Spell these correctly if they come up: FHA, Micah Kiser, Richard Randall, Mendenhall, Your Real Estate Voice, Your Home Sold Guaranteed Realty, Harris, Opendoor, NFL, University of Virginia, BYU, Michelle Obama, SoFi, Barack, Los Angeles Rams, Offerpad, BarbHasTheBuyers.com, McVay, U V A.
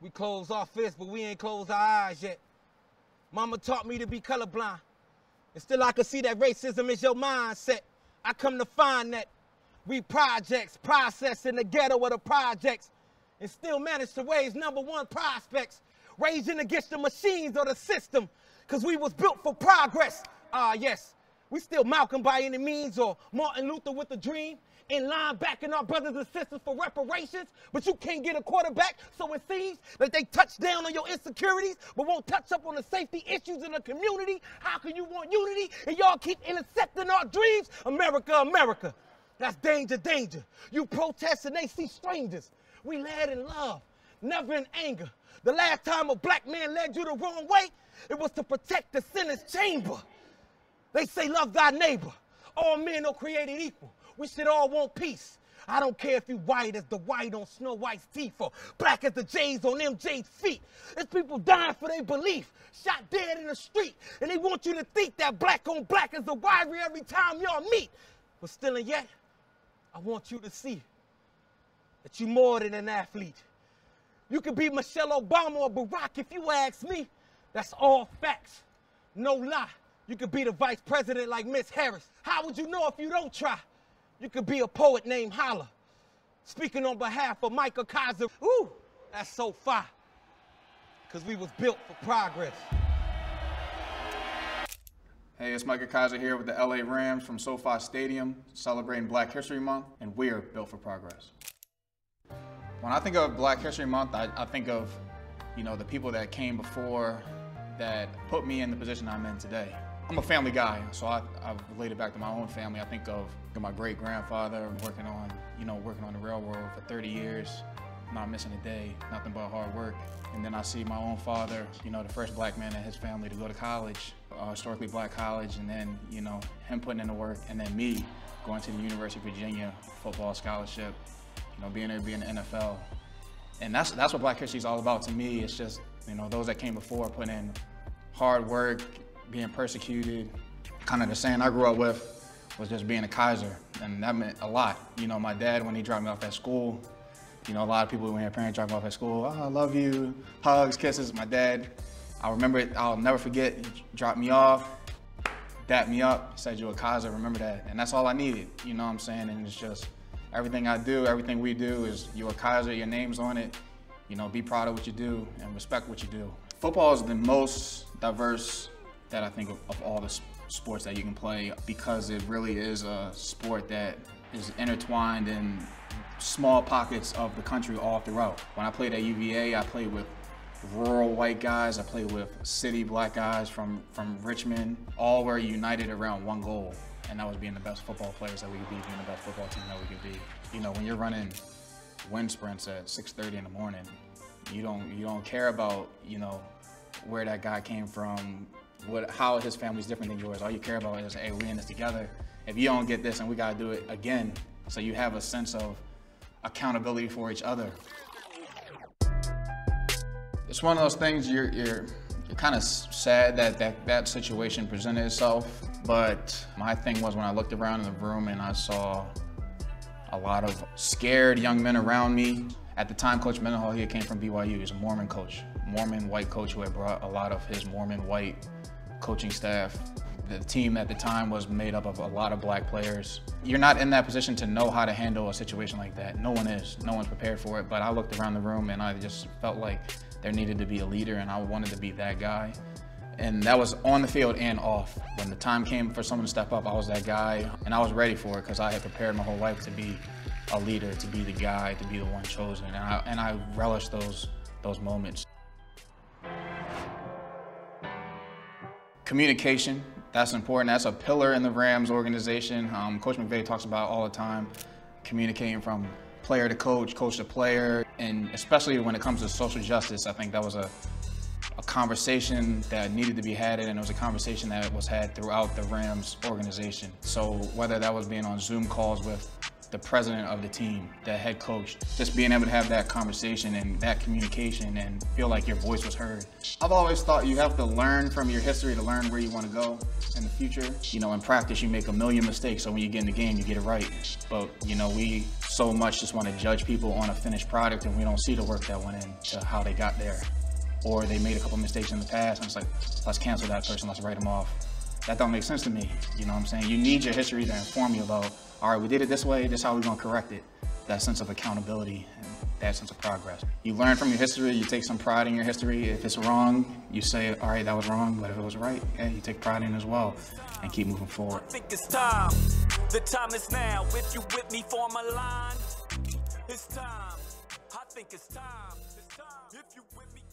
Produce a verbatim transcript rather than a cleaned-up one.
We close our fists, but we ain't closed our eyes yet. Mama taught me to be colorblind, and still I can see that racism is your mindset. I come to find that we projects, process in the ghetto of the projects, and still manage to raise number one prospects, raging against the machines or the system, because we was built for progress. Ah, uh, yes, we still Malcolm by any means, or Martin Luther with a dream, in line backing our brothers and sisters for reparations, but you can't get a quarterback, so it seems that they touch down on your insecurities, but won't touch up on the safety issues in the community. How can you want unity and y'all keep intercepting our dreams? America, America, that's danger, danger. You protest and they see strangers. We led in love, never in anger. The last time a black man led you the wrong way, it was to protect the Senate's chamber. They say love thy neighbor. All men are created equal. We should all want peace. I don't care if you white as the white on Snow White's teeth or black as the J's on M J's feet. There's people dying for their belief, shot dead in the street, and they want you to think that black on black is the rivalry every time y'all meet. But still and yet, I want you to see that you're more than an athlete. You could be Michelle Obama or Barack if you ask me. That's all facts, no lie. You could be the vice president like Miss Harris. How would you know if you don't try? You could be a poet named Holla, speaking on behalf of Micah Kiser. Ooh, that's so far, because we was built for progress. Hey, it's Micah Kiser here with the L A Rams from SoFi Stadium, celebrating Black History Month, and we are built for progress. When I think of Black History Month, I, I think of, you know, the people that came before that put me in the position I'm in today. I'm a family guy, so I, I relate it back to my own family. I think of my great-grandfather working on, you know, working on the railroad for thirty years, not missing a day, nothing but hard work. And then I see my own father, you know, the first black man in his family to go to college, a historically black college, and then, you know, him putting in the work, and then me going to the University of Virginia football scholarship, you know, being there, being in the N F L. And that's, that's what Black History is all about to me. It's just, you know, those that came before put in hard work, being persecuted. Kind of the saying I grew up with was just being a Kiser, and that meant a lot. You know, my dad, when he dropped me off at school, you know, a lot of people, when their parents drop me off at school, oh, I love you, hugs, kisses. My dad, I remember it, I'll never forget, he dropped me off, dapped me up, said you're a Kiser, remember that. And that's all I needed, you know what I'm saying? And it's just, everything I do, everything we do is you're a Kiser, your name's on it. You know, be proud of what you do and respect what you do. Football is the most diverse that I think of, of all the sports that you can play, because it really is a sport that is intertwined in small pockets of the country all throughout. When I played at U V A, I played with rural white guys, I played with city black guys from, from Richmond. All were united around one goal, and that was being the best football players that we could be, being the best football team that we could be. You know, when you're running wind sprints at six thirty in the morning, you don't, you don't care about, you know, where that guy came from, What, how his family's different than yours. All you care about is, hey, we're in this together. If you don't get this, and we gotta do it again. So you have a sense of accountability for each other. It's one of those things you're, you're, you're kind of sad that, that that situation presented itself. But my thing was, when I looked around in the room and I saw a lot of scared young men around me. At the time, Coach Mendenhall, he came from B Y U. He's a Mormon coach, Mormon white coach who had brought a lot of his Mormon white coaching staff. The team at the time was made up of a lot of black players. You're not in that position to know how to handle a situation like that. No one is, no one's prepared for it. But I looked around the room and I just felt like there needed to be a leader, and I wanted to be that guy. And that was on the field and off. When the time came for someone to step up, I was that guy, and I was ready for it because I had prepared my whole life to be a leader, to be the guy, to be the one chosen. And I, and I relished those, those moments. Communication, that's important. That's a pillar in the Rams organization. Um, Coach McVay talks about all the time, communicating from player to coach, coach to player, and especially when it comes to social justice, I think that was a, a conversation that needed to be had, and it was a conversation that was had throughout the Rams organization. So whether that was being on Zoom calls with the president of the team, the head coach, just being able to have that conversation and that communication and feel like your voice was heard. I've always thought you have to learn from your history to learn where you want to go in the future. You know, in practice, you make a million mistakes, so when you get in the game, you get it right. But, you know, we so much just want to judge people on a finished product and we don't see the work that went into how they got there. Or they made a couple mistakes in the past and it's like, let's cancel that person, let's write them off. That don't make sense to me, you know what I'm saying? You need your history to inform you about, all right, we did it this way, this is how we're going to correct it. That sense of accountability and that sense of progress. You learn from your history, you take some pride in your history. If it's wrong, you say, all right, that was wrong, but if it was right, yeah, you take pride in it as well and keep moving forward. I think it's time. The time is now. If you with me, form a line. It's time. I think it's time. It's time. If you with me.